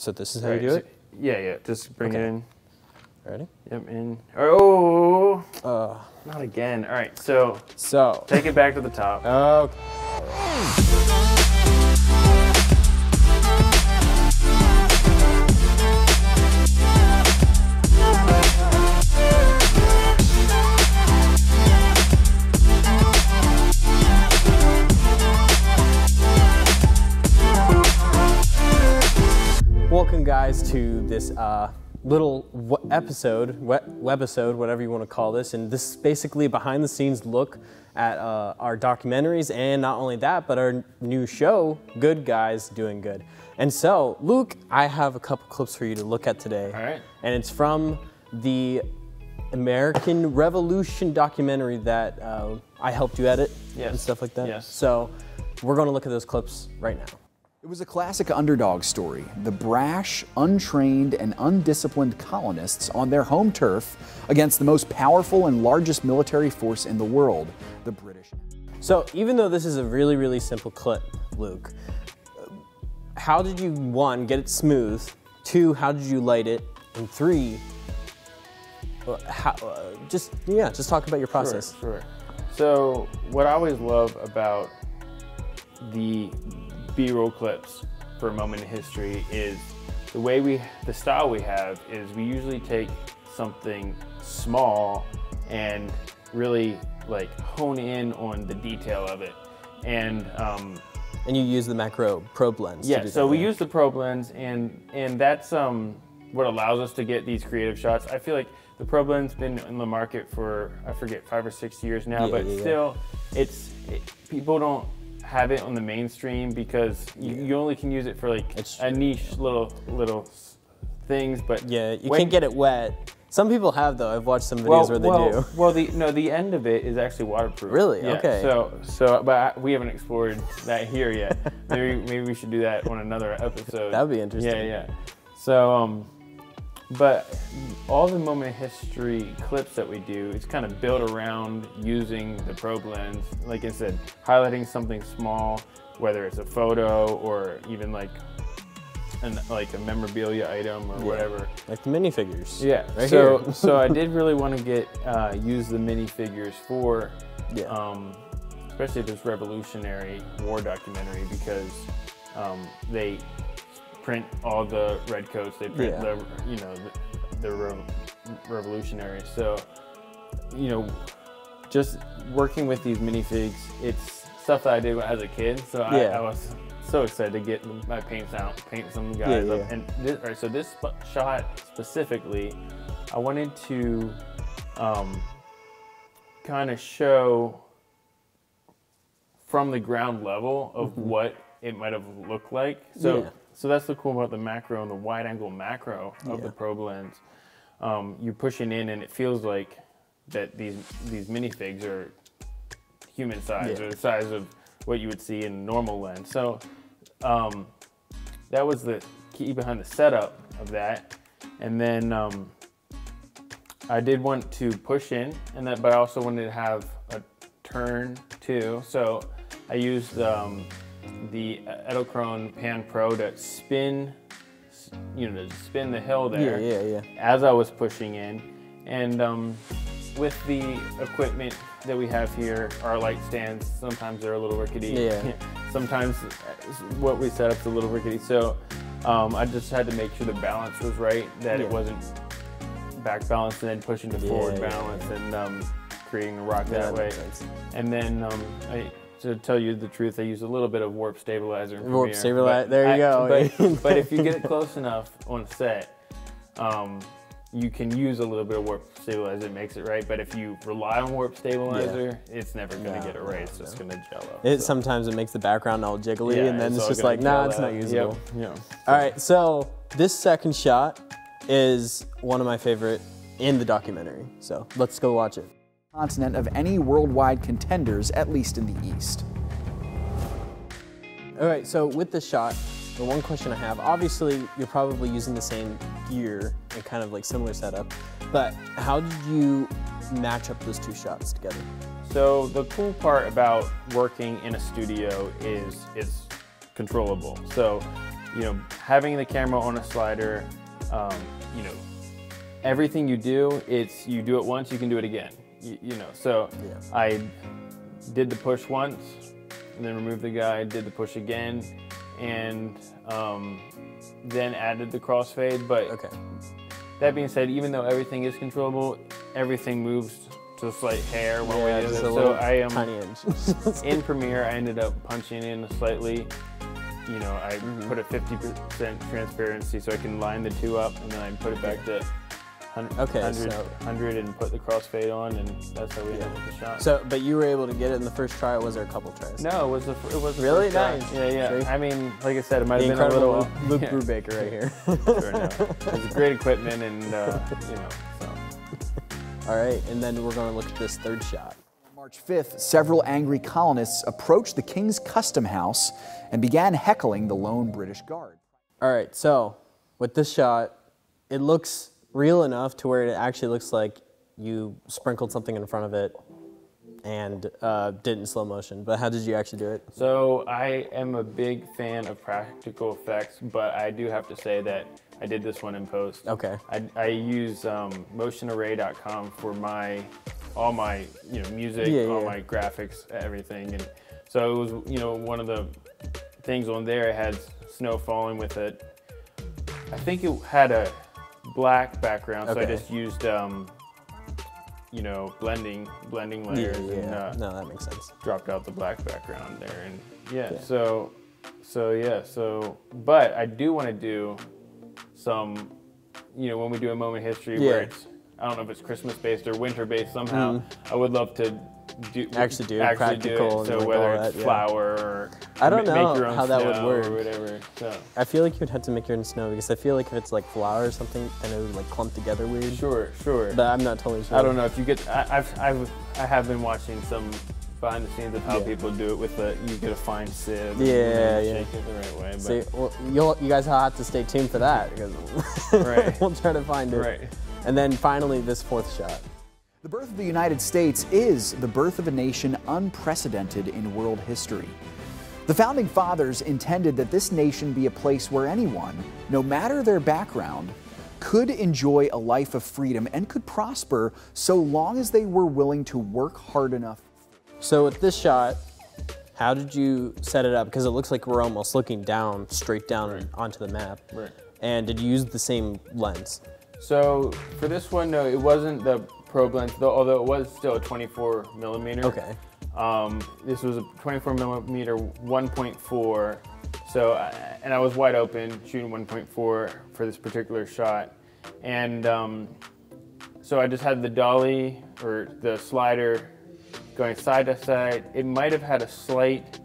So this is how you do it? Yeah, yeah. Just bring it in. Ready? Yep, in. Oh! Not again. All right, so, take it back to the top. Okay. Welcome, guys, to this little webisode, whatever you want to call this. And this is basically a behind-the-scenes look at our documentaries, and not only that, but our new show, Good Guys Doing Good. And so, Luke, I have a couple clips for you to look at today. All right. And it's from the American Revolution documentary that I helped you edit and stuff like that. Yes. So we're going to look at those clips right now. It was a classic underdog story, the brash, untrained, and undisciplined colonists on their home turf against the most powerful and largest military force in the world, the British. So even though this is a really, really simple clip, Luke, how did you, one, get it smooth, two, how did you light it, and three, just talk about your process. Sure, sure. So what I always love about the B-roll clips for A Moment in History is the way the style we have is we usually take something small and really like hone in on the detail of it. And you use the macro probe lens. Yeah, so we use the probe lens, and that's what allows us to get these creative shots. I feel like the probe lens has been in the market for, I forget, 5 or 6 years now, but still, people don't have it on the mainstream because you only can use it for like a niche little things, but you can't get it wet. Some people have though. I've watched some videos where they do. Well, the end of it is actually waterproof. Really? Yeah, okay. So but we haven't explored that here yet. maybe we should do that on another episode. That'd be interesting. Yeah, yeah. So but all the Moment in History clips that we do, it's kind of built around using the probe lens. Like I said, highlighting something small, whether it's a photo or even like a memorabilia item or whatever. Like the minifigures. Yeah. Right here. So I did really want to use the minifigures for, especially this Revolutionary War documentary, because they print all the redcoats. They print the revolutionaries. So, just working with these minifigs, it's stuff that I did as a kid. So I was so excited to get my paints out, paint some guys up. And this shot specifically, I wanted to kind of show from the ground level of what it might have looked like. So. Yeah. So that's the cool about the macro and the wide angle macro of the probe lens. You're pushing in and it feels like that these minifigs are human size or the size of what you would see in a normal lens. So that was the key behind the setup of that. And then I did want to push in, but I also wanted to have a turn too. So I used the Edelkrone Pan Pro to spin, to spin the hill there as I was pushing in. And with the equipment that we have here, our light stands, sometimes they're a little rickety. Yeah. Sometimes what we set up is a little rickety. So I just had to make sure the balance was right, that it wasn't back balance and then pushing to forward balance and creating a rock that way. And then to tell you the truth, I used a little bit of Warp Stabilizer in Premiere. Warp Stabilizer, there you go. But if you get it close enough on set, you can use a little bit of Warp Stabilizer, it makes it right. But if you rely on Warp Stabilizer, it's never gonna get it right, it's just gonna jello. Sometimes it makes the background all jiggly, and then it's just like, nah, it's not usable. Yep. All right, so this second shot is one of my favorite in the documentary. So let's go watch it. Continent of any worldwide contenders, at least in the East. All right, so with this shot, the one question I have, obviously you're probably using the same gear and kind of like similar setup, but how did you match up those two shots together? So the cool part about working in a studio is it's controllable. So you know, having the camera on a slider, you know, everything you do, it's, you do it once, you can do it again, you know. So yeah. I did the push once and then removed the guy, did the push again, and then added the crossfade. But okay. That being said, even though everything is controllable, everything moves to a slight hair one way or the other. So I am tiny inch. In Premiere, I ended up punching in slightly. You know, I put a 50% transparency so I can line the two up, and then I put it back to 100 and put the crossfade on, and that's how we ended up with the shot. So, but you were able to get it in the first try, or was there a couple tries? No, it was the first really nice. Try. Yeah, yeah. See? I mean, like I said, it might have been a little Luke Brubaker right here. Sure enough. It's great equipment, and you know. So. All right, and then we're going to look at this third shot. March 5th, several angry colonists approached the King's Custom House and began heckling the lone British guard. All right, so with this shot, it looks real enough to where it actually looks like you sprinkled something in front of it and did it in slow motion, but how did you actually do it? So I am a big fan of practical effects, but I do have to say that I did this one in post. Okay. I use motionarray.com for my... all my, you know, music, all my graphics, everything. And so it was, you know, one of the things on there, it had snow falling with it. I think it had a black background, so I just used, you know, blending layers. And, no, that makes sense. Dropped out the black background there, and so, but I do want to do some, you know, when we do A Moment in History where it's, I don't know if it's Christmas-based or winter-based somehow. I would love to actually do practical. So whether it's flour or I don't know make your own how that would work. Or whatever. So. I feel like you'd have to make your own snow because I feel like if it's like flour or something, then it would like clump together weird. Sure, sure. But I'm not totally sure. I don't know if you get. I have been watching some behind the scenes of how people do it with the. You get a fine sieve. And shake it the right way. But. See, well, you guys have to stay tuned for that because we'll try to find it. Right. And then finally, this fourth shot. The birth of the United States is the birth of a nation unprecedented in world history. The Founding Fathers intended that this nation be a place where anyone, no matter their background, could enjoy a life of freedom and could prosper so long as they were willing to work hard enough. So with this shot, how did you set it up? Because it looks like we're almost looking down, straight down onto the map. Right. And did you use the same lens? So for this one, no, it wasn't the probe lens, though, although it was still a 24 millimeter. Okay. This was a 24 millimeter 1.4. So, and I was wide open shooting 1.4 for this particular shot. And so I just had the dolly or the slider going side to side. It might have had a slight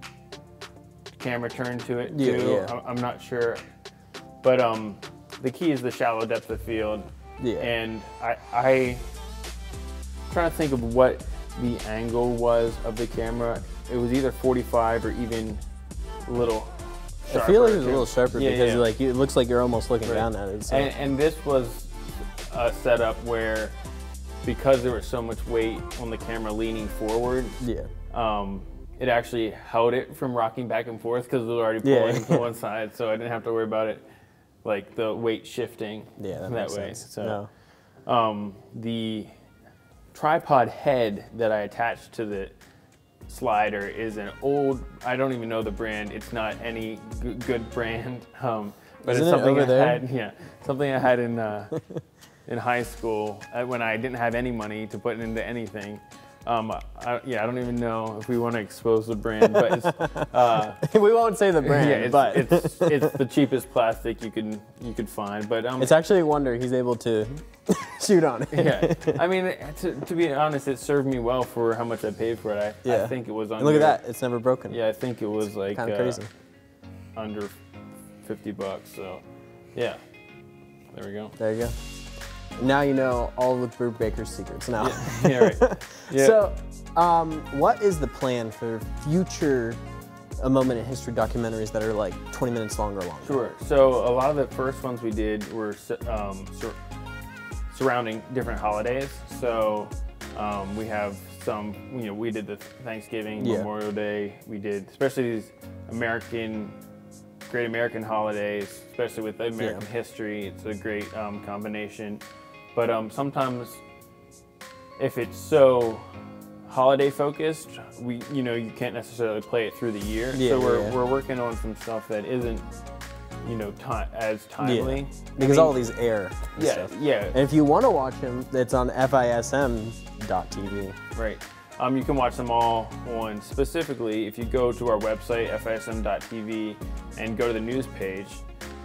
camera turn to it too. Yeah. I'm not sure, but the key is the shallow depth of field, and I'm trying to think of what the angle was of the camera. It was either 45 or even a little sharper. I feel like it was a little sharper because like it looks like you're almost looking down at it. So. And this was a setup where, because there was so much weight on the camera leaning forward, it actually held it from rocking back and forth because it was already pulling to one side, so I didn't have to worry about it. Like the weight shifting that way. So the tripod head that I attached to the slider is an old, I don't even know the brand. It's not any good brand, but it's something I had. Yeah, something I had in high school when I didn't have any money to put into anything. I don't even know if we want to expose the brand, but it's, we won't say the brand. Yeah, but it's the cheapest plastic you could find. But it's actually a wonder he's able to shoot on it. Yeah, I mean, to be honest, it served me well for how much I paid for it. I think it was under. Look at that, it's never broken. Yeah, I think it was like kind of crazy, under $50. So, yeah, there we go. There you go. Now you know all of Luke Brubaker's secrets now. Yeah, right. Yeah. So, what is the plan for future A Moment in History documentaries that are like 20 minutes long or longer? Sure. So, a lot of the first ones we did were surrounding different holidays. So, we have some, you know, we did the Thanksgiving, Memorial Day. We did, especially these American great American holidays, especially with American history. It's a great combination. But sometimes, if it's so holiday focused, you can't necessarily play it through the year. Yeah, so we're working on some stuff that isn't as timely. Yeah. Because all these air and stuff. Yeah. And if you want to watch them, it's on FISM.tv. Right. You can watch them all on, specifically, if you go to our website, FISM.tv, and go to the news page,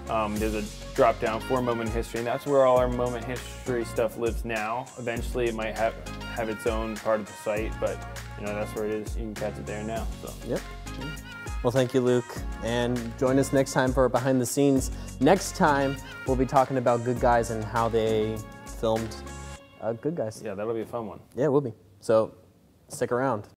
there's a drop down for Moment in History, and that's where all our Moment in History stuff lives now. Eventually it might have its own part of the site, but that's where it is. You can catch it there now. So. Yep. Well, thank you, Luke, and join us next time for Behind the Scenes. Next time, we'll be talking about Good Guys and how they filmed Good Guys. Yeah, that'll be a fun one. Yeah, it will be. So, stick around.